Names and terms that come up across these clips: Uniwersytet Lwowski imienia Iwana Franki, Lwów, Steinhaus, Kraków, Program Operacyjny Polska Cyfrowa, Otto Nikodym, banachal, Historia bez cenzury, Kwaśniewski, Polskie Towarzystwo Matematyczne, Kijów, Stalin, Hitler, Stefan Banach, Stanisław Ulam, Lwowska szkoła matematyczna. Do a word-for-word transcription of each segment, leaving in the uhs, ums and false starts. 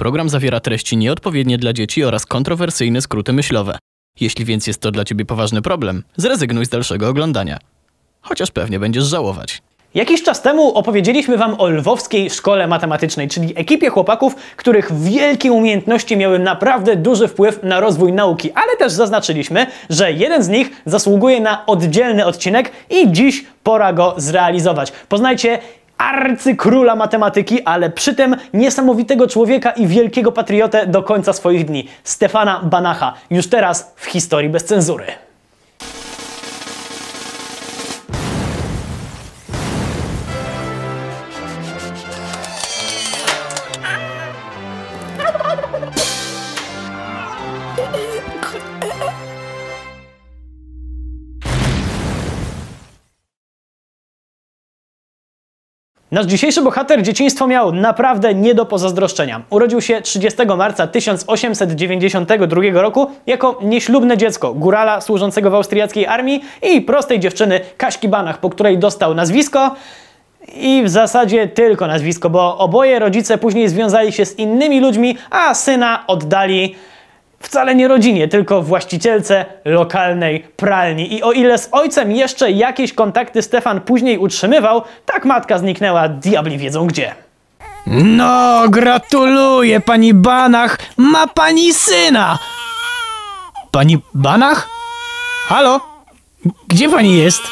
Program zawiera treści nieodpowiednie dla dzieci oraz kontrowersyjne skróty myślowe. Jeśli więc jest to dla Ciebie poważny problem, zrezygnuj z dalszego oglądania. Chociaż pewnie będziesz żałować. Jakiś czas temu opowiedzieliśmy Wam o Lwowskiej Szkole Matematycznej, czyli ekipie chłopaków, których wielkie umiejętności miały naprawdę duży wpływ na rozwój nauki, ale też zaznaczyliśmy, że jeden z nich zasługuje na oddzielny odcinek i dziś pora go zrealizować. Poznajcie arcykróla matematyki, ale przy tym niesamowitego człowieka i wielkiego patriotę do końca swoich dni, Stefana Banacha, już teraz w Historii bez cenzury. Nasz dzisiejszy bohater dzieciństwo miał naprawdę nie do pozazdroszczenia. Urodził się trzydziestego marca tysiąc osiemset dziewięćdziesiątego drugiego roku jako nieślubne dziecko górala służącego w austriackiej armii i prostej dziewczyny Kaśki Banach, po której dostał nazwisko i w zasadzie tylko nazwisko, bo oboje rodzice później związali się z innymi ludźmi, a syna oddali wcale nie rodzinie, tylko właścicielce lokalnej pralni. I o ile z ojcem jeszcze jakieś kontakty Stefan później utrzymywał, tak matka zniknęła, diabli wiedzą gdzie. No, gratuluję pani Banach, ma pani syna! Pani Banach? Halo? Gdzie pani jest?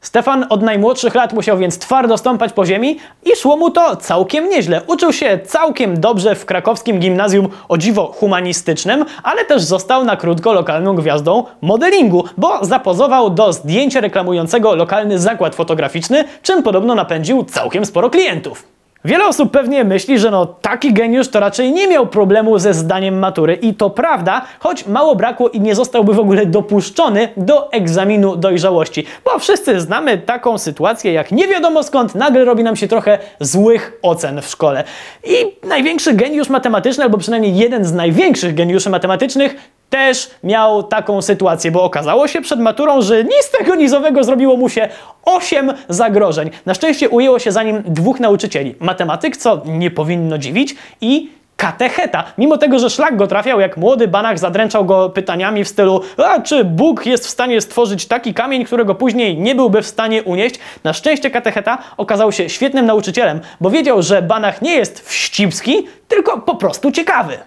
Stefan od najmłodszych lat musiał więc twardo stąpać po ziemi i szło mu to całkiem nieźle. Uczył się całkiem dobrze w krakowskim gimnazjum o dziwo humanistycznym, ale też został na krótko lokalną gwiazdą modelingu, bo zapozował do zdjęcia reklamującego lokalny zakład fotograficzny, czym podobno napędził całkiem sporo klientów. Wiele osób pewnie myśli, że no taki geniusz to raczej nie miał problemu ze zdaniem matury i to prawda, choć mało brakło i nie zostałby w ogóle dopuszczony do egzaminu dojrzałości, bo wszyscy znamy taką sytuację, jak nie wiadomo skąd nagle robi nam się trochę złych ocen w szkole. I największy geniusz matematyczny, albo przynajmniej jeden z największych geniuszy matematycznych, też miał taką sytuację, bo okazało się przed maturą, że nic z tego nizowego zrobiło mu się osiem zagrożeń. Na szczęście ujęło się za nim dwóch nauczycieli. Matematyk, co nie powinno dziwić, i katecheta. Mimo tego, że szlak go trafiał, jak młody Banach zadręczał go pytaniami w stylu a czy Bóg jest w stanie stworzyć taki kamień, którego później nie byłby w stanie unieść? Na szczęście katecheta okazał się świetnym nauczycielem, bo wiedział, że Banach nie jest wścibski, tylko po prostu ciekawy.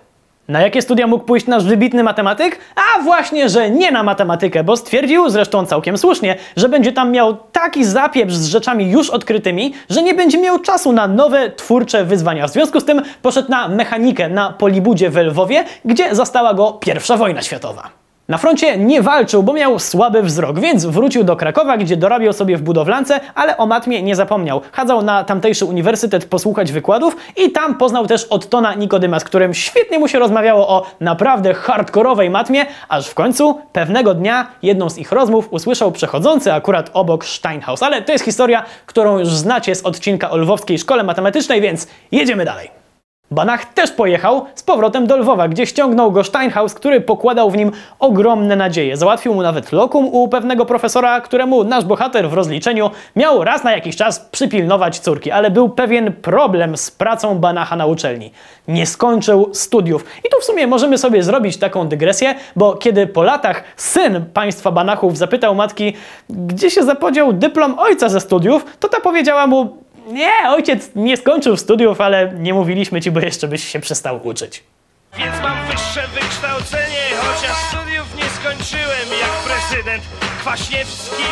Na jakie studia mógł pójść nasz wybitny matematyk? A właśnie, że nie na matematykę, bo stwierdził, zresztą całkiem słusznie, że będzie tam miał taki zapieprz z rzeczami już odkrytymi, że nie będzie miał czasu na nowe, twórcze wyzwania. W związku z tym poszedł na mechanikę na Polibudzie we Lwowie, gdzie zastała go pierwsza wojna światowa. Na froncie nie walczył, bo miał słaby wzrok, więc wrócił do Krakowa, gdzie dorabiał sobie w budowlance, ale o matmie nie zapomniał. Chadzał na tamtejszy uniwersytet posłuchać wykładów i tam poznał też Ottona Nikodyma, z którym świetnie mu się rozmawiało o naprawdę hardkorowej matmie, aż w końcu pewnego dnia jedną z ich rozmów usłyszał przechodzący akurat obok Steinhaus. Ale to jest historia, którą już znacie z odcinka o Lwowskiej Szkole Matematycznej, więc jedziemy dalej. Banach też pojechał z powrotem do Lwowa, gdzie ściągnął go Steinhaus, który pokładał w nim ogromne nadzieje. Załatwił mu nawet lokum u pewnego profesora, któremu nasz bohater w rozliczeniu miał raz na jakiś czas przypilnować córki, ale był pewien problem z pracą Banacha na uczelni. Nie skończył studiów. I tu w sumie możemy sobie zrobić taką dygresję, bo kiedy po latach syn państwa Banachów zapytał matki, gdzie się zapodział dyplom ojca ze studiów, to ta powiedziała mu: nie, ojciec nie skończył studiów, ale nie mówiliśmy ci, bo jeszcze byś się przestał uczyć. Więc mam wyższe wykształcenie, chociaż studiów nie skończyłem, jak prezydent Kwaśniewski.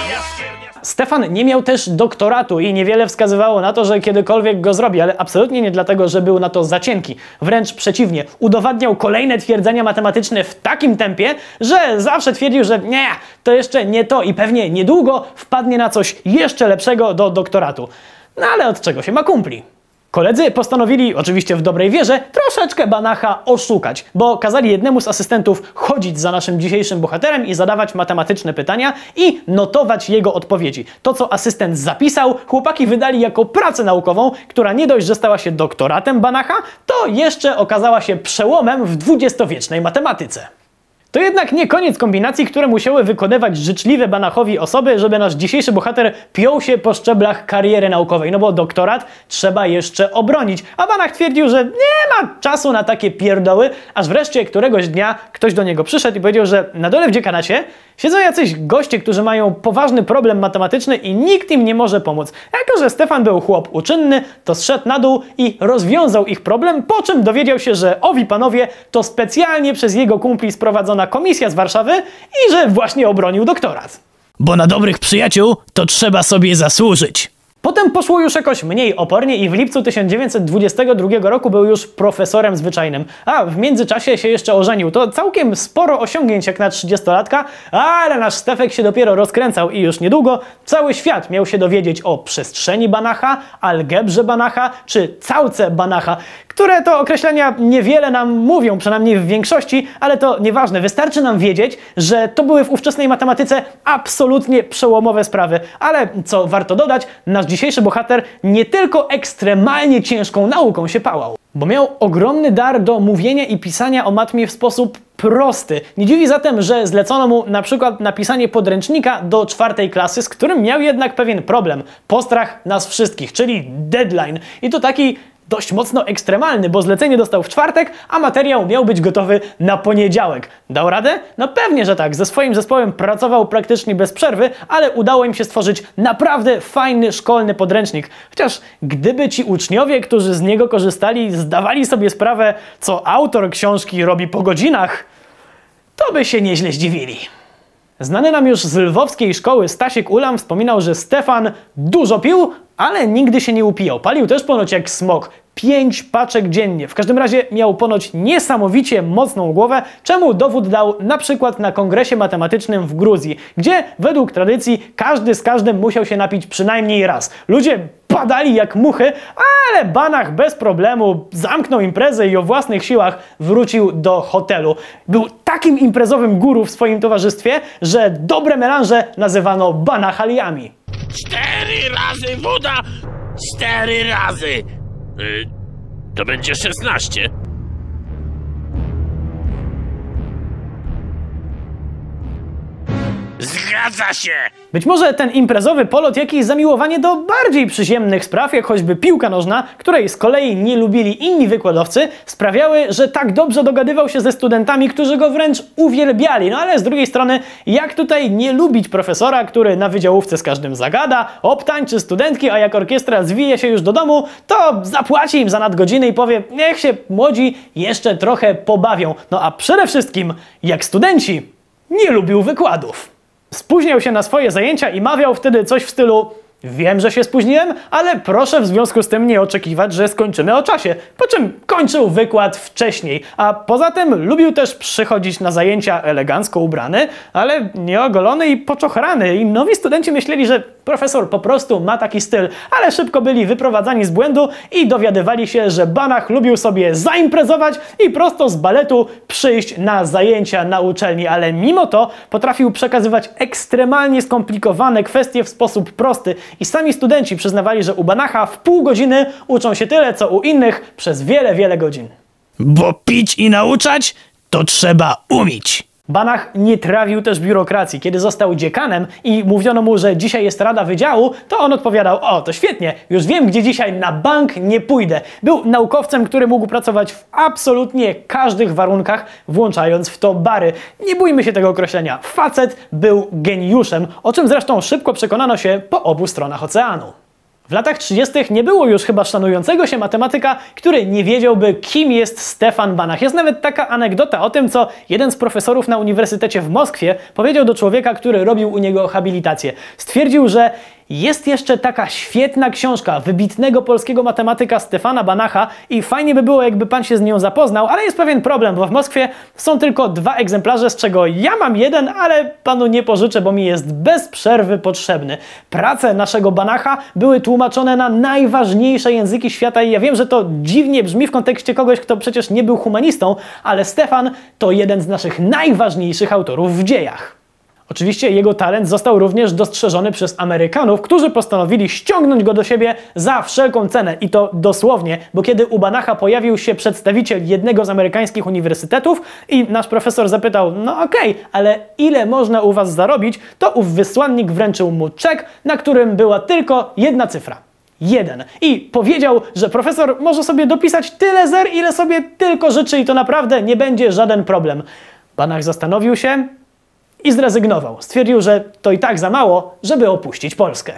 Stefan nie miał też doktoratu i niewiele wskazywało na to, że kiedykolwiek go zrobi, ale absolutnie nie dlatego, że był na to za cienki. Wręcz przeciwnie, udowadniał kolejne twierdzenia matematyczne w takim tempie, że zawsze twierdził, że nie, to jeszcze nie to i pewnie niedługo wpadnie na coś jeszcze lepszego do doktoratu. No ale od czego się ma kumpli? Koledzy postanowili, oczywiście w dobrej wierze, troszeczkę Banacha oszukać, bo kazali jednemu z asystentów chodzić za naszym dzisiejszym bohaterem i zadawać matematyczne pytania i notować jego odpowiedzi. To, co asystent zapisał, chłopaki wydali jako pracę naukową, która nie dość, że stała się doktoratem Banacha, to jeszcze okazała się przełomem w dwudziestowiecznej matematyce. To jednak nie koniec kombinacji, które musiały wykonywać życzliwe Banachowi osoby, żeby nasz dzisiejszy bohater piął się po szczeblach kariery naukowej, no bo doktorat trzeba jeszcze obronić, a Banach twierdził, że nie ma czasu na takie pierdoły, aż wreszcie któregoś dnia ktoś do niego przyszedł i powiedział, że na dole w dziekanacie siedzą jacyś goście, którzy mają poważny problem matematyczny i nikt im nie może pomóc. Jako że Stefan był chłop uczynny, to zszedł na dół i rozwiązał ich problem, po czym dowiedział się, że owi panowie to specjalnie przez jego kumpli sprowadzono na komisja z Warszawy i że właśnie obronił doktorat. Bo na dobrych przyjaciół to trzeba sobie zasłużyć. Potem poszło już jakoś mniej opornie i w lipcu tysiąc dziewięćset dwudziestego drugiego roku był już profesorem zwyczajnym. A w międzyczasie się jeszcze ożenił. To całkiem sporo osiągnięć jak na trzydziestolatka, ale nasz Stefek się dopiero rozkręcał i już niedługo cały świat miał się dowiedzieć o przestrzeni Banacha, algebrze Banacha czy całce Banacha, które to określenia niewiele nam mówią, przynajmniej w większości, ale to nieważne. Wystarczy nam wiedzieć, że to były w ówczesnej matematyce absolutnie przełomowe sprawy. Ale co warto dodać, nasz dzisiejszy bohater nie tylko ekstremalnie ciężką nauką się pałał, bo miał ogromny dar do mówienia i pisania o matmie w sposób prosty. Nie dziwi zatem, że zlecono mu na przykład napisanie podręcznika do czwartej klasy, z którym miał jednak pewien problem. Postrach nas wszystkich, czyli deadline. I to taki dość mocno ekstremalny, bo zlecenie dostał w czwartek, a materiał miał być gotowy na poniedziałek. Dał radę? No pewnie, że tak. Ze swoim zespołem pracował praktycznie bez przerwy, ale udało im się stworzyć naprawdę fajny szkolny podręcznik. Chociaż gdyby ci uczniowie, którzy z niego korzystali, zdawali sobie sprawę, co autor książki robi po godzinach, to by się nieźle zdziwili. Znany nam już z lwowskiej szkoły Stasiek Ulam wspominał, że Stefan dużo pił, ale nigdy się nie upijał. Palił też ponoć jak smok. Pięć paczek dziennie. W każdym razie miał ponoć niesamowicie mocną głowę, czemu dowód dał na przykład na kongresie matematycznym w Gruzji, gdzie według tradycji każdy z każdym musiał się napić przynajmniej raz. Ludzie padali jak muchy, ale Banach bez problemu zamknął imprezę i o własnych siłach wrócił do hotelu. Był takim imprezowym guru w swoim towarzystwie, że dobre melanże nazywano banachaliami. Cztery razy woda, cztery razy. Yy, to będzie szesnaście. Zgadza się! Być może ten imprezowy polot, jak i zamiłowanie do bardziej przyziemnych spraw, jak choćby piłka nożna, której z kolei nie lubili inni wykładowcy, sprawiały, że tak dobrze dogadywał się ze studentami, którzy go wręcz uwielbiali. No ale z drugiej strony, jak tutaj nie lubić profesora, który na wydziałówce z każdym zagada, obtańczy studentki, a jak orkiestra zwije się już do domu, to zapłaci im za nadgodziny i powie, niech się młodzi jeszcze trochę pobawią. No a przede wszystkim, jak studenci, nie lubił wykładów. Spóźniał się na swoje zajęcia i mawiał wtedy coś w stylu wiem, że się spóźniłem, ale proszę w związku z tym nie oczekiwać, że skończymy o czasie. Po czym kończył wykład wcześniej. A poza tym lubił też przychodzić na zajęcia elegancko ubrany, ale nieogolony i poczochrany. I nowi studenci myśleli, że profesor po prostu ma taki styl, ale szybko byli wyprowadzani z błędu i dowiadywali się, że Banach lubił sobie zaimprezować i prosto z baletu przyjść na zajęcia na uczelni. Ale mimo to potrafił przekazywać ekstremalnie skomplikowane kwestie w sposób prosty. I sami studenci przyznawali, że u Banacha w pół godziny uczą się tyle, co u innych przez wiele, wiele godzin. Bo pić i nauczać to trzeba umieć. Banach nie trawił też biurokracji. Kiedy został dziekanem i mówiono mu, że dzisiaj jest rada wydziału, to on odpowiadał, o to świetnie, już wiem gdzie dzisiaj na bank nie pójdę. Był naukowcem, który mógł pracować w absolutnie każdych warunkach, włączając w to bary. Nie bójmy się tego określenia, facet był geniuszem, o czym zresztą szybko przekonano się po obu stronach oceanu. W latach trzydziestych nie było już chyba szanującego się matematyka, który nie wiedziałby, kim jest Stefan Banach. Jest nawet taka anegdota o tym, co jeden z profesorów na uniwersytecie w Moskwie powiedział do człowieka, który robił u niego habilitację. Stwierdził, że jest jeszcze taka świetna książka wybitnego polskiego matematyka Stefana Banacha i fajnie by było, jakby pan się z nią zapoznał, ale jest pewien problem, bo w Moskwie są tylko dwa egzemplarze, z czego ja mam jeden, ale panu nie pożyczę, bo mi jest bez przerwy potrzebny. Prace naszego Banacha były tłumaczone na najważniejsze języki świata i ja wiem, że to dziwnie brzmi w kontekście kogoś, kto przecież nie był humanistą, ale Stefan to jeden z naszych najważniejszych autorów w dziejach. Oczywiście jego talent został również dostrzeżony przez Amerykanów, którzy postanowili ściągnąć go do siebie za wszelką cenę. I to dosłownie, bo kiedy u Banacha pojawił się przedstawiciel jednego z amerykańskich uniwersytetów i nasz profesor zapytał, no okej, okay, ale ile można u was zarobić, to ów wysłannik wręczył mu czek, na którym była tylko jedna cyfra. Jeden. I powiedział, że profesor może sobie dopisać tyle zer, ile sobie tylko życzy i to naprawdę nie będzie żaden problem. Banach zastanowił się i zrezygnował. Stwierdził, że to i tak za mało, żeby opuścić Polskę.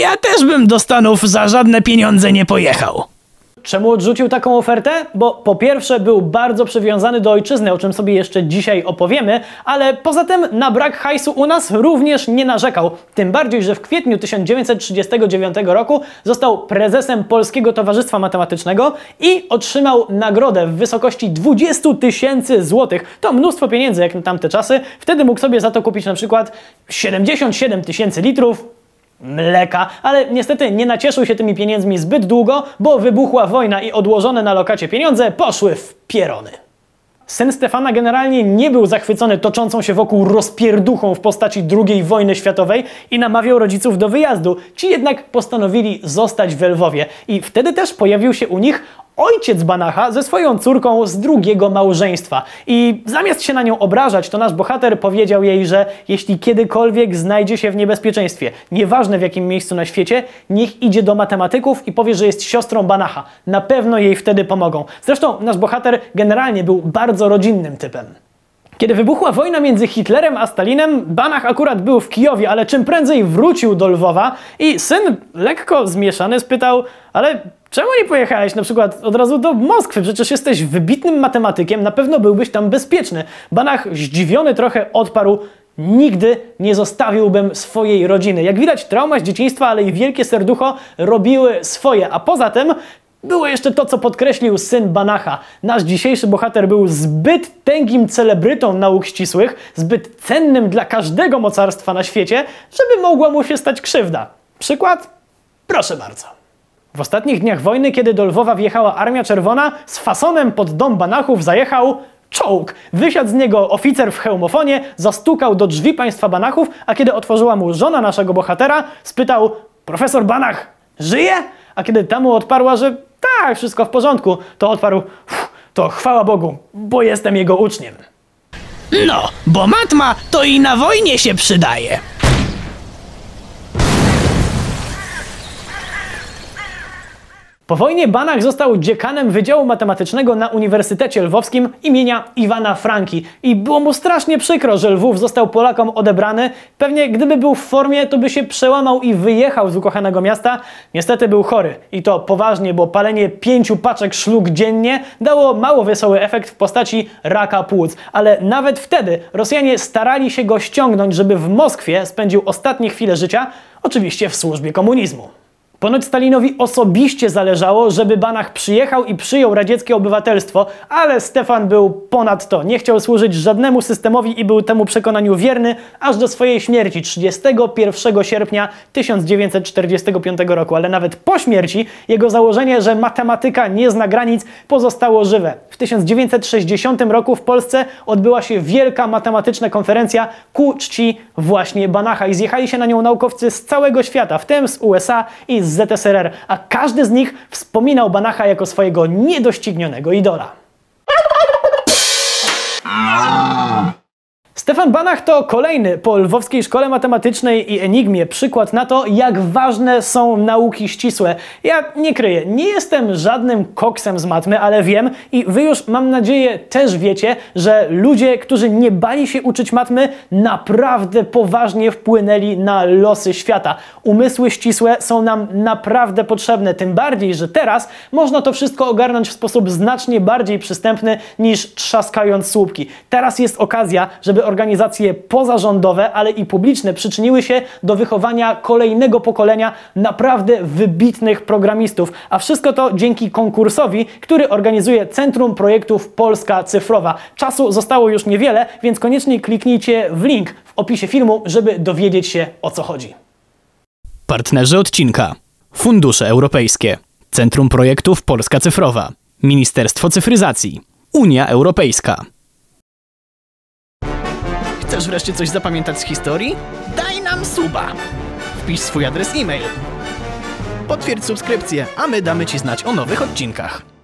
Ja też bym do Stanów za żadne pieniądze nie pojechał. Czemu odrzucił taką ofertę? Bo po pierwsze był bardzo przywiązany do ojczyzny, o czym sobie jeszcze dzisiaj opowiemy, ale poza tym na brak hajsu u nas również nie narzekał. Tym bardziej, że w kwietniu tysiąc dziewięćset trzydziestego dziewiątego roku został prezesem Polskiego Towarzystwa Matematycznego i otrzymał nagrodę w wysokości dwudziestu tysięcy złotych. To mnóstwo pieniędzy jak na tamte czasy. Wtedy mógł sobie za to kupić na przykład siedemdziesiąt siedem tysięcy litrów mleka, ale niestety nie nacieszył się tymi pieniędzmi zbyt długo, bo wybuchła wojna i odłożone na lokacie pieniądze poszły w pierony. Syn Stefana generalnie nie był zachwycony toczącą się wokół rozpierduchą w postaci drugiej wojny światowej i namawiał rodziców do wyjazdu. Ci jednak postanowili zostać we Lwowie i wtedy też pojawił się u nich ojciec Banacha ze swoją córką z drugiego małżeństwa. I zamiast się na nią obrażać, to nasz bohater powiedział jej, że jeśli kiedykolwiek znajdzie się w niebezpieczeństwie, nieważne w jakim miejscu na świecie, niech idzie do matematyków i powie, że jest siostrą Banacha. Na pewno jej wtedy pomogą. Zresztą nasz bohater generalnie był bardzo rodzinnym typem. Kiedy wybuchła wojna między Hitlerem a Stalinem, Banach akurat był w Kijowie, ale czym prędzej wrócił do Lwowa i syn, lekko zmieszany, spytał, ale czemu nie pojechałeś na przykład od razu do Moskwy? Przecież jesteś wybitnym matematykiem, na pewno byłbyś tam bezpieczny. Banach, zdziwiony trochę, odparł, nigdy nie zostawiłbym swojej rodziny. Jak widać, trauma z dzieciństwa, ale i wielkie serducho robiły swoje, a poza tym było jeszcze to, co podkreślił syn Banacha. Nasz dzisiejszy bohater był zbyt tęgim celebrytą nauk ścisłych, zbyt cennym dla każdego mocarstwa na świecie, żeby mogła mu się stać krzywda. Przykład? Proszę bardzo. W ostatnich dniach wojny, kiedy do Lwowa wjechała Armia Czerwona, z fasonem pod dom Banachów zajechał czołg. Wysiadł z niego oficer w hełmofonie, zastukał do drzwi państwa Banachów, a kiedy otworzyła mu żona naszego bohatera, spytał, profesor Banach, żyje? A kiedy ta mu odparła, że tak, wszystko w porządku, to odparł, to chwała Bogu, bo jestem jego uczniem. No, bo matma to i na wojnie się przydaje. Po wojnie Banach został dziekanem Wydziału Matematycznego na Uniwersytecie Lwowskim imienia Iwana Franki i było mu strasznie przykro, że Lwów został Polakom odebrany. Pewnie gdyby był w formie, to by się przełamał i wyjechał z ukochanego miasta. Niestety był chory i to poważnie, bo palenie pięciu paczek szlug dziennie dało mało wesoły efekt w postaci raka płuc. Ale nawet wtedy Rosjanie starali się go ściągnąć, żeby w Moskwie spędził ostatnie chwile życia, oczywiście w służbie komunizmu. Ponoć Stalinowi osobiście zależało, żeby Banach przyjechał i przyjął radzieckie obywatelstwo, ale Stefan był ponad to. Nie chciał służyć żadnemu systemowi i był temu przekonaniu wierny aż do swojej śmierci trzydziestego pierwszego sierpnia tysiąc dziewięćset czterdziestego piątego roku. Ale nawet po śmierci jego założenie, że matematyka nie zna granic, pozostało żywe. W tysiąc dziewięćset sześćdziesiątym roku w Polsce odbyła się wielka matematyczna konferencja ku czci właśnie Banacha i zjechali się na nią naukowcy z całego świata, w tym z U S A i z Z S R R, a każdy z nich wspominał Banacha jako swojego niedoścignionego idola. Stefan Banach to kolejny po Lwowskiej Szkole Matematycznej i Enigmie przykład na to, jak ważne są nauki ścisłe. Ja nie kryję, nie jestem żadnym koksem z matmy, ale wiem i wy już, mam nadzieję, też wiecie, że ludzie, którzy nie bali się uczyć matmy, naprawdę poważnie wpłynęli na losy świata. Umysły ścisłe są nam naprawdę potrzebne, tym bardziej, że teraz można to wszystko ogarnąć w sposób znacznie bardziej przystępny niż trzaskając słupki. Teraz jest okazja, żeby organizacje pozarządowe, ale i publiczne przyczyniły się do wychowania kolejnego pokolenia naprawdę wybitnych programistów. A wszystko to dzięki konkursowi, który organizuje Centrum Projektów Polska Cyfrowa. Czasu zostało już niewiele, więc koniecznie kliknijcie w link w opisie filmu, żeby dowiedzieć się, o co chodzi. Partnerzy odcinka: Fundusze Europejskie, Centrum Projektów Polska Cyfrowa, Ministerstwo Cyfryzacji, Unia Europejska. Chcesz wreszcie coś zapamiętać z historii? Daj nam suba! Wpisz swój adres e-mail. Potwierdź subskrypcję, a my damy Ci znać o nowych odcinkach.